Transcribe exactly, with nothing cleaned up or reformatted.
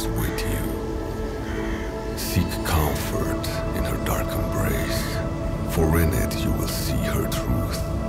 is with you. Seek comfort in her dark embrace, for in it you will see her truth.